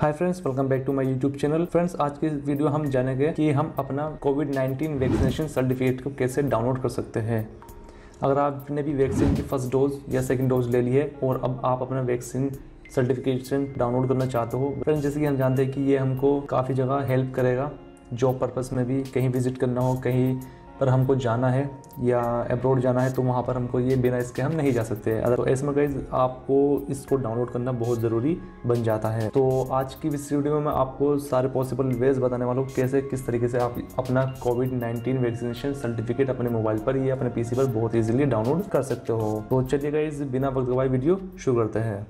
Hi friends, welcome back to my YouTube channel. Friends, आज की video हम जानेंगे कि हम अपना कोविड-19 वैक्सीनेशन सर्टिफिकेट को कैसे डाउनलोड कर सकते हैं। अगर आपने भी वैक्सीन की फर्स्ट डोज या सेकंड डोज ले ली है और अब आप अपना वैक्सीन सर्टिफिकेशन डाउनलोड करना चाहते हो। फ्रेंड्स, जैसे कि हम जानते हैं कि ये हमको काफ़ी जगह हेल्प करेगा, जॉब पर्पज़ में भी कहीं विजिट करना हो, कहीं पर हमको जाना है या अब्रॉड जाना है तो वहाँ पर हमको ये बिना इसके हम नहीं जा सकते हैं। तो ऐसे में गाइस आपको इसको डाउनलोड करना बहुत ज़रूरी बन जाता है। तो आज की इस वीडियो में मैं आपको सारे पॉसिबल वेज बताने वाला हूँ कैसे किस तरीके से आप अपना कोविड-19 वैक्सीनेशन सर्टिफिकेट अपने मोबाइल पर या अपने पीसी पर बहुत ईजिली डाउनलोड कर सकते हो। तो चलिए गाइस बिना वक्त गवाए वीडियो शुरू करते हैं।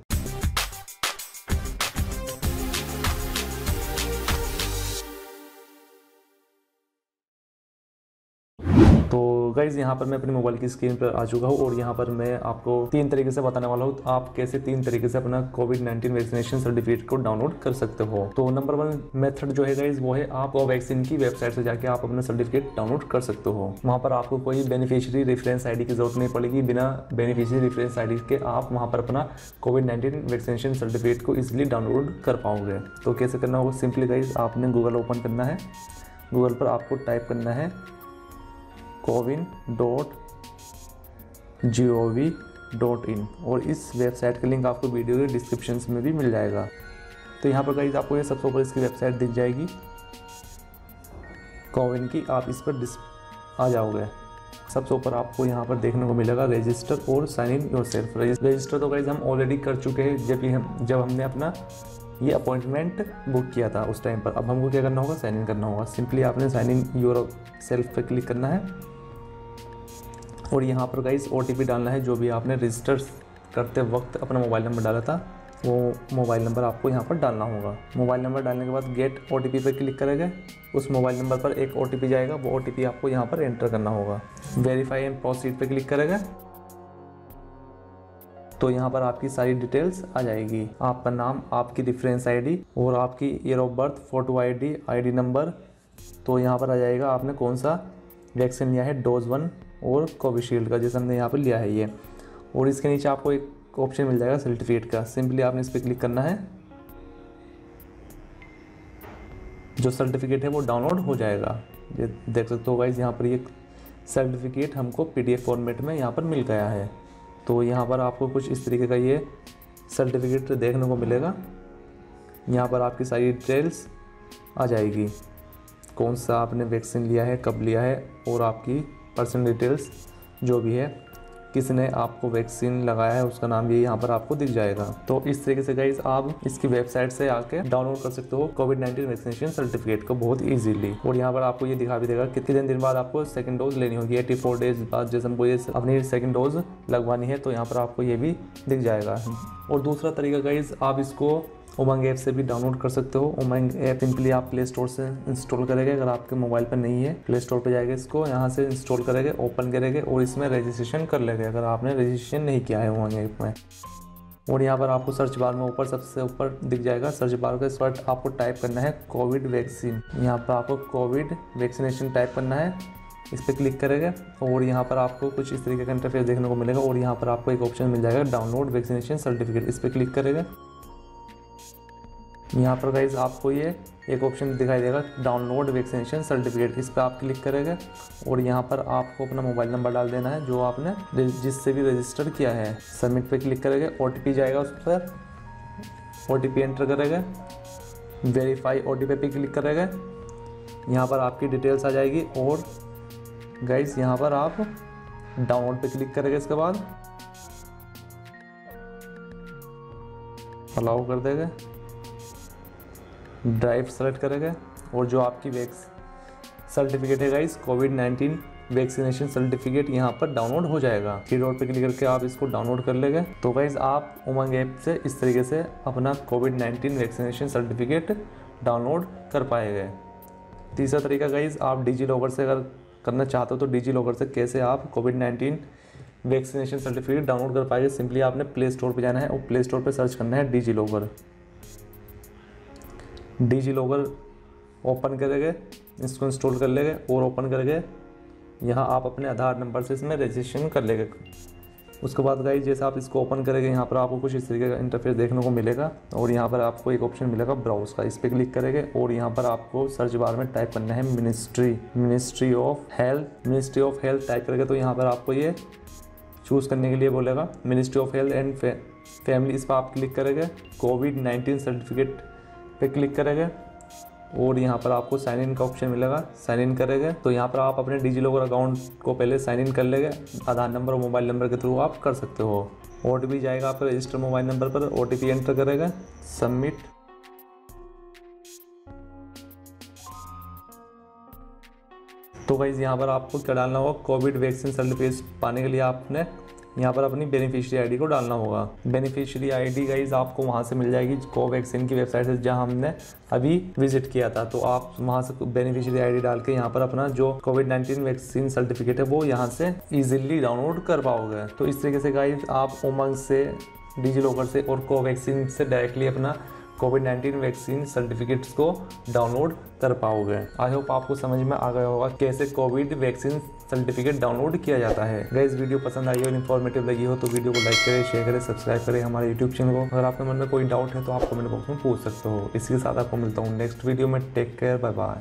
गाइज़ यहाँ पर मैं अपने मोबाइल की स्क्रीन पर आ चुका हूँ और यहाँ पर मैं आपको तीन तरीके से बताने वाला हूँ तो आप कैसे तीन तरीके से अपना कोविड-19 वैक्सीनेशन सर्टिफिकेट को डाउनलोड कर सकते हो। तो नंबर वन मेथड जो है गाइज़ वो है आप कोवैक्सीन की वेबसाइट से जाके आप अपना सर्टिफिकेट डाउनलोड कर सकते हो। वहाँ पर आपको कोई बेनिफिशियरी रेफरेंस आई डी की जरूरत नहीं पड़ेगी। बिना बेनिफिशियरी रेफरेंस आई डी के आप वहाँ पर अपना कोविड-19 वैक्सीनेशन सर्टिफिकेट को ईजिली डाउनलोड कर पाओगे। तो कैसे करना होगा, सिंपली गाइज़ आपने गूगल ओपन करना है। गूगल पर आपको टाइप करना है CoWIN.gov.in और इस वेबसाइट का लिंक आपको वीडियो के डिस्क्रिप्शन में भी मिल जाएगा। तो यहाँ पर गाइस आपको ये सबसे ऊपर इसकी वेबसाइट दिख जाएगी CoWIN की। आप इस पर आ जाओगे, सबसे ऊपर आपको यहाँ पर देखने को मिलेगा रजिस्टर और साइन इन योरसेल्फ। रजिस्टर तो गाइस हम ऑलरेडी कर चुके हैं जब हमने अपना ये अपॉइंटमेंट बुक किया था उस टाइम पर। अब हमको क्या करना होगा, साइन इन करना होगा। सिंपली आपने साइन इन योर सेल्फ पर क्लिक करना है और यहाँ पर गाइस ओटीपी डालना है जो भी आपने रजिस्टर करते वक्त अपना मोबाइल नंबर डाला था वो मोबाइल नंबर आपको यहाँ पर डालना होगा। मोबाइल नंबर डालने के बाद गेट ओटीपी पर क्लिक करेंगे, उस मोबाइल नंबर पर एक ओटीपी जाएगा, वो ओटीपी आपको यहाँ पर एंटर करना होगा। वेरीफाई एंड प्रोसीड पर क्लिक करेंगे तो यहाँ पर आपकी सारी डिटेल्स आ जाएगी। आपका नाम, आपकी रेफरेंस आईडी और आपकी year of birth, photo ID, ID number. तो यहाँ पर आ जाएगा आपने कौन सा वैक्सीन लिया है, डोज 1 और कोविशील्ड का, जैसे हमने यहाँ पर लिया है ये। और इसके नीचे आपको एक ऑप्शन मिल जाएगा सर्टिफिकेट का, सिंपली आपने इस पर क्लिक करना है। जो सर्टिफिकेट है वो डाउनलोड हो जाएगा। ये देख सकते हो गाइस, यहाँ पर ये सर्टिफिकेट हमको PDF फॉर्मेट में यहाँ पर मिल गया है। तो यहाँ पर आपको कुछ इस तरीके का ये सर्टिफिकेट देखने को मिलेगा। यहाँ पर आपकी सारी डिटेल्स आ जाएगी, कौन सा आपने वैक्सीन लिया है, कब लिया है और आपकी पर्सनल डिटेल्स जो भी है, किसने आपको वैक्सीन लगाया है उसका नाम ये यहाँ पर आपको दिख जाएगा। तो इस तरीके से गाइस आप इसकी वेबसाइट से आके डाउनलोड कर सकते हो कोविड-19 वैक्सीनेशन सर्टिफिकेट को बहुत इजीली। और यहाँ पर आपको ये दिखा भी देगा कितने दिन बाद आपको सेकंड डोज लेनी होगी। 84 डेज बाद जैसे हमको ये अपनी सेकंड डोज लगवानी है तो यहाँ पर आपको ये भी दिख जाएगा। और दूसरा तरीका गाइस आप इसको उमंग ऐप से भी डाउनलोड कर सकते हो। उमंग ऐप सिंपली आप प्ले स्टोर से इंस्टॉल करेंगे, अगर आपके मोबाइल पर नहीं है प्ले स्टोर पर जाएगा, इसको यहाँ से इंस्टॉल करेंगे, ओपन करेंगे और इसमें रजिस्ट्रेशन कर लेंगे अगर आपने रजिस्ट्रेशन नहीं किया है उमंग ऐप में। और यहाँ पर आपको सर्च बार में ऊपर सबसे ऊपर दिख जाएगा सर्च बार का, इस पर आपको टाइप करना है कोविड वैक्सीन। यहाँ पर आपको कोविड वैक्सीनेशन टाइप करना है, इस पर क्लिक करेंगे और यहाँ पर आपको कुछ इस तरीके का इंटरफेस देखने को मिलेगा। और यहाँ पर आपको एक ऑप्शन मिल जाएगा डाउनलोड वैक्सीनेशन सर्टिफिकेट, इस पर क्लिक करेंगे। यहाँ पर गाइज आपको ये एक ऑप्शन दिखाई देगा डाउनलोड वैक्सीनेशन सर्टिफिकेट, इस पर आप क्लिक करेंगे और यहाँ पर आपको अपना मोबाइल नंबर डाल देना है जो आपने जिससे भी रजिस्टर किया है। सबमिट पे क्लिक करेंगे, OTP जाएगा, उस पर OTP एंटर करेंगे, वेरीफाई OTP पे क्लिक करेंगे, यहाँ पर आपकी डिटेल्स आ जाएगी। और गाइज यहाँ पर आप डाउनलोड पे क्लिक करेंगे, इसके बाद अलाउ कर देंगे, ड्राइव सेलेक्ट करेंगे और जो आपकी सर्टिफिकेट है गाइस कोविड-19 वैक्सीनेशन सर्टिफिकेट यहाँ पर डाउनलोड हो जाएगा। थ्री डॉट पे क्लिक करके आप इसको डाउनलोड कर लेंगे। तो गाइस आप उमंग ऐप से इस तरीके से अपना कोविड-19 वैक्सीनेशन सर्टिफिकेट डाउनलोड कर पाएंगे। तीसरा तरीका गाइस आप डिजिलॉकर से अगर करना चाहते हो तो डिजिलॉकर से कैसे आप कोविड-19 वैक्सीनेशन सर्टिफिकेट डाउनलोड कर पाएंगे, सिंपली आपने प्ले स्टोर पर जाना है और प्ले स्टोर पर सर्च करना है डिजिलॉकर। डिजिलॉकर ओपन करेंगे, इसको इंस्टॉल कर लेंगे और ओपन करके यहाँ आप अपने आधार नंबर से इसमें रजिस्ट्रेशन कर लेंगे। उसके बाद गाइस जैसे आप इसको ओपन करेंगे यहाँ पर आपको कुछ इस तरीके का इंटरफेस देखने को मिलेगा और यहाँ पर आपको एक ऑप्शन मिलेगा ब्राउज का, इस पर क्लिक करेंगे और यहाँ पर आपको सर्च बार में टाइप करना है मिनिस्ट्री ऑफ हेल्थ टाइप करेंगे तो यहाँ पर आपको ये चूज़ करने के लिए बोलेगा ministry of health and family. इस पर आप क्लिक करेंगे, कोविड-19 सर्टिफिकेट पे क्लिक करेंगे और यहाँ पर आपको साइन इन का ऑप्शन मिलेगा, साइन इन करेंगे तो यहाँ पर आप अपने डिजिलॉकर अकाउंट को पहले साइन इन कर लेंगे, आधार नंबर और मोबाइल नंबर के थ्रू आप कर सकते हो। ओटीपी जाएगा आपका रजिस्टर मोबाइल नंबर पर, ओटीपी एंटर करेगा, सबमिट। तो गाइस यहाँ पर आपको क्या डालना होगा, कोविड वैक्सीन सर्टिफिकेट पाने के लिए आपने यहाँ पर अपनी बेनिफिशियरी आईडी को डालना होगा। बेनिफिशियरी आईडी गाइज आपको वहाँ से मिल जाएगी कोवैक्सीन की वेबसाइट से, जहाँ हमने अभी विजिट किया था। तो आप वहाँ से बेनिफिशियरी आईडी डाल के यहाँ पर अपना जो कोविड-19 वैक्सीन सर्टिफिकेट है वो यहाँ से इजीली डाउनलोड कर पाओगे। तो इस तरीके से गाइज आप उमंग से, डिजिलॉकर से और कोवैक्सीन से डायरेक्टली अपना कोविड-19 वैक्सीन सर्टिफिकेट्स को डाउनलोड कर पाओगे। आई होप आपको समझ में आ गया होगा कैसे कोविड वैक्सीन सर्टिफिकेट डाउनलोड किया जाता है। गाइस वीडियो पसंद आई और इन्फॉर्मेटिव लगी हो तो वीडियो को लाइक करें, शेयर करें, सब्सक्राइब करें हमारे यूट्यूब चैनल को। अगर आपके मन में कोई डाउट है तो आप कमेंट बॉक्स में पूछ सकते हो। इसी के साथ आपको मिलता हूँ नेक्स्ट वीडियो में। Take care, bye bye.